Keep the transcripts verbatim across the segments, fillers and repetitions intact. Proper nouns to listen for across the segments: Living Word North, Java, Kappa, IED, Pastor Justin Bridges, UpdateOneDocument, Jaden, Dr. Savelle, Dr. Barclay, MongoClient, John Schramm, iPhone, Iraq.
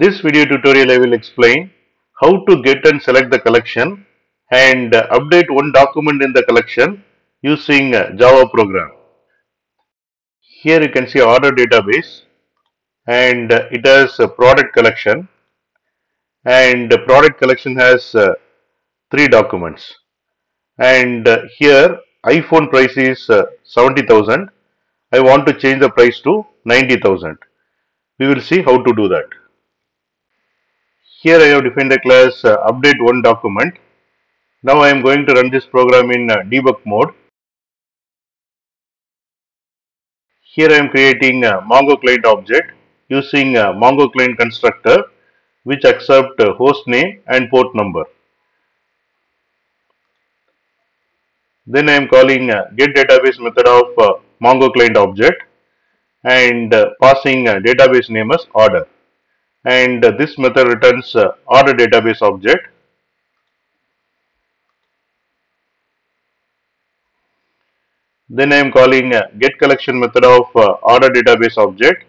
This video tutorial I will explain how to get and select the collection and update one document in the collection using Java program. Here you can see order database and it has a product collection, and the product collection has three documents, and here iPhone price is seventy thousand. I want to change the price to ninety thousand. We will see how to do that. Here I have defined the class uh, UpdateOneDocument. Now I am going to run this program in uh, debug mode. Here I am creating a MongoClient object using a MongoClient constructor which accept uh, host name and port number. Then I am calling uh, getDatabase method of uh, MongoClient object and uh, passing uh, database name as order, and uh, this method returns uh, order database object. Then I am calling uh, get collection method of uh, order database object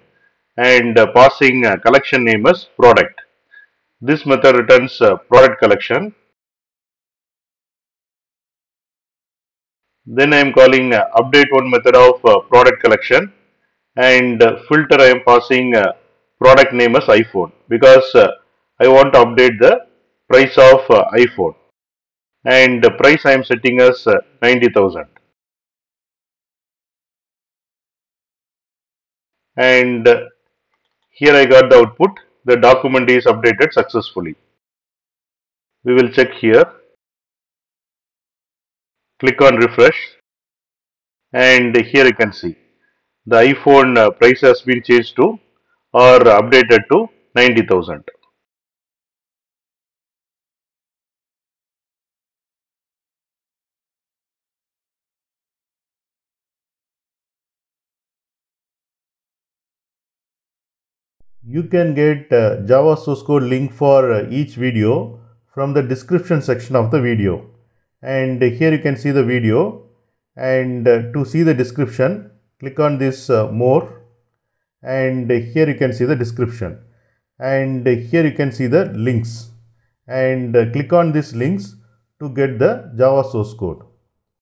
and uh, passing uh, collection name as product. This method returns uh, product collection. Then I am calling uh, update one method of uh, product collection, and uh, filter I am passing uh, product name as iPhone, because uh, I want to update the price of uh, iPhone, and the price I am setting as uh, ninety thousand, and uh, here I got the output. The document is updated successfully. We will check here. Click on refresh, and here you can see the iPhone uh, price has been changed to or updated to ninety thousand. You can get uh, Java source code link for uh, each video from the description section of the video, and here you can see the video, and uh, to see the description click on this uh, more, and here you can see the description, and here you can see the links, and click on these links to get the Java source code.